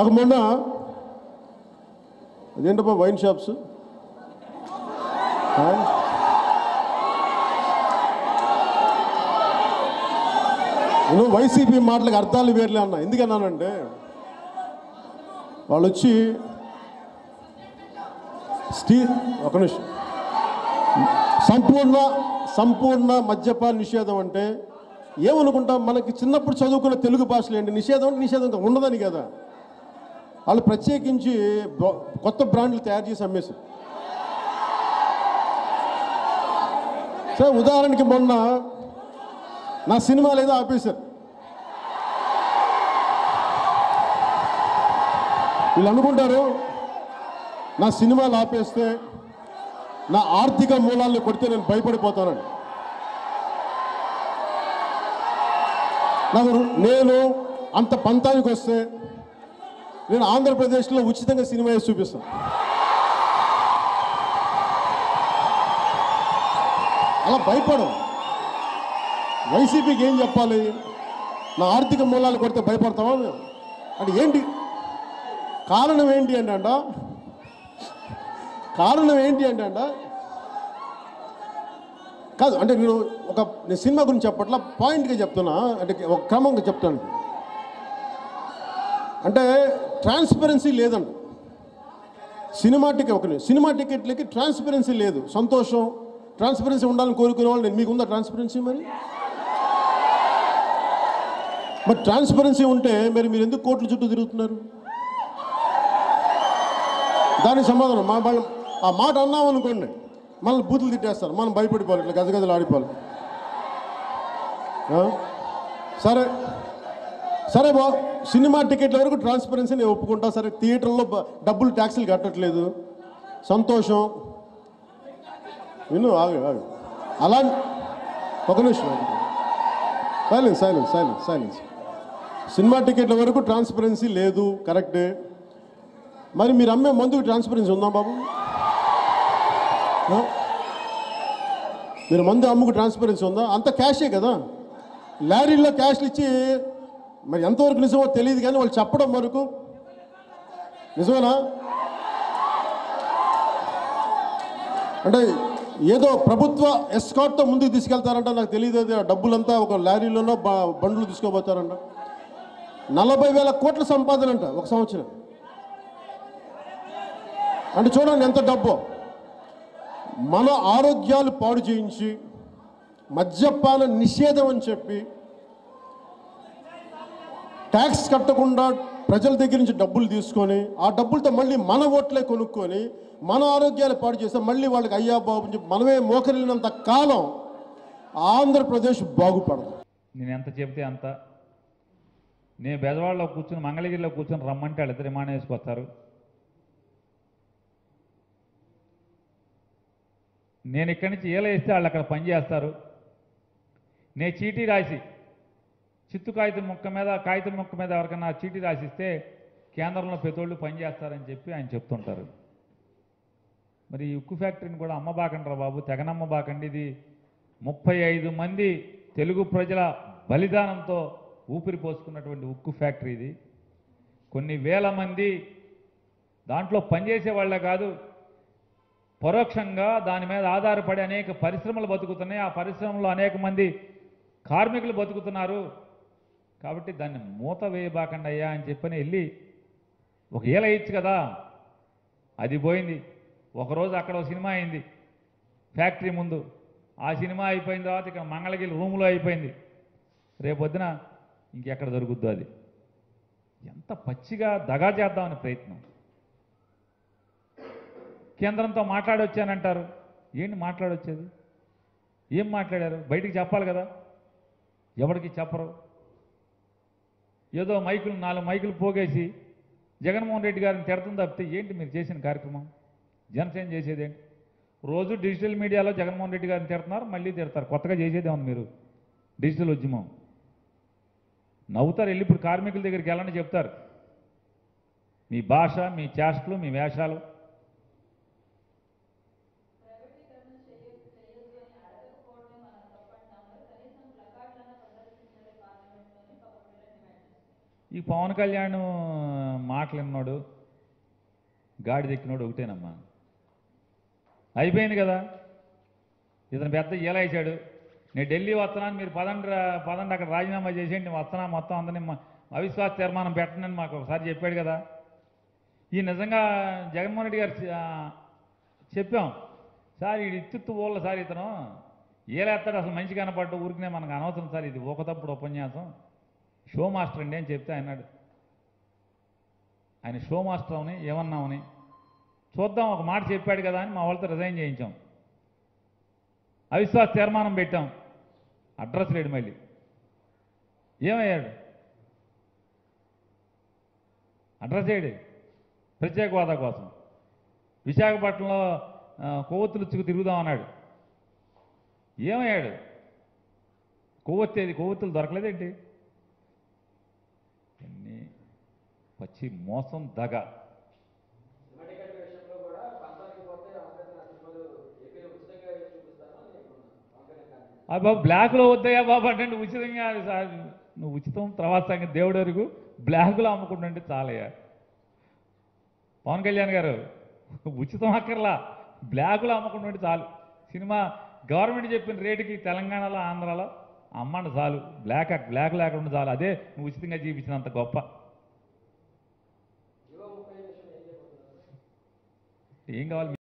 అక మొన్న అదేంటప్ప వైన్ షాప్స్ నేను వైసీపీ మాటలకు అర్థాలు వేర్లే అన్నా. ఎందుకన్నానంటే వాళ్ళు వచ్చి ఒక నిమిషం సంపూర్ణ మద్యపాన నిషేధం అంటే ఏమనుకుంటాం? మనకి చిన్నప్పుడు చదువుకున్న తెలుగు భాషలు ఏంటి? నిషేధం అంటే నిషేధం ఉండదని కదా. వాళ్ళు ప్రత్యేకించి కొత్త బ్రాండ్లు తయారు చేసి అమ్మేశారు. సరే ఉదాహరణకి మొన్న నా సినిమాలు ఏదో ఆపేశారు. వీళ్ళు అనుకుంటారు నా సినిమాలు ఆపేస్తే నా ఆర్థిక మూలాలను కొడితే నేను భయపడిపోతానండి. నేను అంత పంతానికి వస్తే నేను ఆంధ్రప్రదేశ్లో ఉచితంగా సినిమా వేసి చూపిస్తాను. అలా భయపడం వైసీపీకి ఏం చెప్పాలి? నా ఆర్థిక మూలాలు కొడితే భయపడతామా అంటే ఏంటి కారణం? ఏంటి అంటే అంట కారణం ఏంటి అంటే అంట కాదు అంటే నేను సినిమా గురించి చెప్పట్లా, పాయింట్గా చెప్తున్నా, అంటే ఒక క్రమంగా చెప్తాను. అంటే ట్రాన్స్పరెన్సీ లేదండి సినిమా టికెట్. ఒక సినిమా టికెట్లకి ట్రాన్స్పరెన్సీ లేదు. సంతోషం ట్రాన్స్పరెన్సీ ఉండాలని కోరుకునే వాళ్ళు నేను, మీకుందా ట్రాన్స్పరెన్సీ? మరి ట్రాన్స్పరెన్సీ ఉంటే మరి మీరు ఎందుకు కోట్ల చుట్టూ తిరుగుతున్నారు? దానికి సమాధానం మా వాళ్ళు ఆ మాట అన్నాం అనుకోండి మనల్ని బూతులు తిట్టేస్తారు, మనం భయపడిపోవాలి, ఇట్లా గజగజలు ఆడిపోవాలి. సరే సరే బా సినిమా టికెట్ల వరకు ట్రాన్స్పరెన్సీ నేను ఒప్పుకుంటా. సరే థియేటర్లో డబ్బులు ట్యాక్సీలు కట్టట్లేదు, సంతోషం. విను ఆగు ఆగు అలా ఒక నిమిషం silence silence silence silence cinema టికెట్ల వరకు ట్రాన్స్పరెన్సీ లేదు, కరెక్టే. మరి మీరు అమ్మే మందుకు ట్రాన్స్పరెన్సీ ఉందా బాబు? మీరు మందు అమ్ముకు ట్రాన్స్పరెన్సీ ఉందా? అంత క్యాషే కదా, లారీల్లో క్యాష్లు ఇచ్చి మరి ఎంతవరకు నిజమో తెలియదు కానీ వాళ్ళు చెప్పడం వరకు నిజమేనా? అంటే ఏదో ప్రభుత్వ ఎస్కార్ట్తో ముందుకు తీసుకెళ్తారంట, నాకు తెలియదు. అది డబ్బులంతా ఒక లారీలోనో బండ్లు తీసుకోబోతారంట. 40,000 కోట్ల సంపాదన అంట ఒక సంవత్సరం. అంటే చూడండి ఎంత డబ్బు మన ఆరోగ్యాలు పాడు చేయించి మద్యపాన నిషేధం అని చెప్పి ట్యాక్స్ కట్టకుండా ప్రజల దగ్గర నుంచి డబ్బులు తీసుకొని ఆ డబ్బులతో మళ్ళీ మన ఓట్లే కొనుక్కొని మన ఆరోగ్యాలు పాడు చేస్తే మళ్ళీ వాళ్ళకి అయ్యా బాబు అని చెప్పి మనమే మోకరిల్లినంత కాలం ఆంధ్రప్రదేశ్ బాగుపడదు. నేను ఎంత చెప్తే అంత. నేను బెజవాడలో కూర్చుని మంగళగిరిలో కూర్చొని రమ్మంటే వాళ్ళిద్దరు విమానం వేసుకొస్తారు. నేను ఇక్కడి నుంచి ఏలా వేస్తే వాళ్ళు అక్కడ పనిచేస్తారు. నేను చీటీ రాసి చిత్తు కాగితం ముక్క మీద ఎవరికైనా చీటీ రాసిస్తే కేంద్రంలో పెద్దోళ్ళు పనిచేస్తారని చెప్పి ఆయన చెప్తుంటారు. మరి ఈ ఉక్కు ఫ్యాక్టరీని కూడా అమ్మబాకండ్రా బాబు, తెగనమ్మబాకండి. ఇది 35 మంది తెలుగు ప్రజల బలిదానంతో ఊపిరి పోసుకున్నటువంటి ఉక్కు ఫ్యాక్టరీ. ఇది కొన్ని వేల మంది దాంట్లో పనిచేసే వాళ్ళే కాదు, పరోక్షంగా దాని మీద ఆధారపడి అనేక పరిశ్రమలు బతుకుతున్నాయి. ఆ పరిశ్రమలో అనేక మంది కార్మికులు బతుకుతున్నారు. కాబట్టి దాన్ని మూత వేయబాకండి అయ్యా అని చెప్పని వెళ్ళి ఒక ఏల ఇచ్చు కదా, అది పోయింది. ఒకరోజు అక్కడ ఒక సినిమా అయింది ఫ్యాక్టరీ ముందు. ఆ సినిమా అయిపోయిన తర్వాత ఇక్కడ మంగళగిరి రూములో అయిపోయింది. రేపొద్దున ఇంకెక్కడ దొరుకుద్దు? అది ఎంత పచ్చిగా దగా చేద్దామని ప్రయత్నం. కేంద్రంతో మాట్లాడొచ్చానంటారు. ఏంటి మాట్లాడొచ్చేది? ఏం మాట్లాడారు? బయటికి చెప్పాలి కదా, ఎవరికి చెప్పరు. ఏదో మైకులు 4 మైకులు పోగేసి జగన్మోహన్ రెడ్డి గారిని తిడతం తప్పితే ఏంటి మీరు చేసిన కార్యక్రమం? జనసేన చేసేదేంటి? రోజు డిజిటల్ మీడియాలో జగన్మోహన్ రెడ్డి గారిని తిడుతున్నారు, మళ్ళీ తిడతారు. కొత్తగా చేసేదేమన్నా మీరు? డిజిటల్ ఉద్యమం నవ్వుతారు. వెళ్ళి ఇప్పుడు కార్మికుల దగ్గరికి వెళ్ళని చెప్తారు. మీ భాష, మీ చేష్టలు, మీ వేషాలు. ఈ పవన్ కళ్యాణ్ మాటలు అన్నాడు గాడి దక్కినోడు ఒకటేనమ్మా అయిపోయింది కదా ఇతను పెద్ద ఏలైసాడు నేను ఢిల్లీ వస్తున్నాను మీరు పదండి అక్కడ రాజీనామా చేసేయండి వస్తున్నా మొత్తం అందరినీ అవిశ్వాస తీర్మానం పెట్టనని మాకు ఒకసారి చెప్పాడు కదా ఈ నిజంగా జగన్మోహన్ రెడ్డి గారు చెప్పాం సార్ ఈ ఇత్తుత్తు ఊళ్ళ సార్ ఇతను ఏలేస్తాడు అసలు మంచి కనపడ్డ ఊరికినే మనకు అనవసరం సార్ ఇది ఒక తప్పుడు ఉపన్యాసం షో మాస్టర్ అండి అని చెప్తే అన్నాడు ఆయన షో మాస్టర్ అవని ఏమన్నామని చూద్దాం ఒక మాట చెప్పాడు కదా అని మా వాళ్ళతో రిజైన్ చేయించాం అవిశ్వాస తీర్మానం పెట్టాం అడ్రస్ లేడు మళ్ళీ ఏమయ్యాడు అడ్రస్ ఏడు ప్రత్యేక హోదా కోసం విశాఖపట్నంలో కొవ్వొత్తులుచ్చుకు తిరుగుదామన్నాడు ఏమయ్యాడు కొవ్వొత్తేది కొవ్వొత్తులు దొరకలేదేంటి అన్నీ పచ్చి మోసం దగ అది బాబు బ్లాక్లో వద్దయా బాబు అంటే ఉచితంగా నువ్వు ఉచితం తర్వాత సంగతి దేవుడి వరకు బ్లాక్లో అమ్ముకుంటుంటే చాలయ్యా పవన్ కళ్యాణ్ గారు ఉచితం అక్కర్లా బ్లాక్లో అమ్ముకుంటుంటే చాలు సినిమా గవర్నమెంట్ చెప్పిన రేటుకి తెలంగాణలో ఆంధ్రాలో అమ్మండి చాలు బ్లాక్ లేకుండా చాలు అదే నువ్వు ఉచితంగా చూపించినంత గొప్ప ఏం కావాలి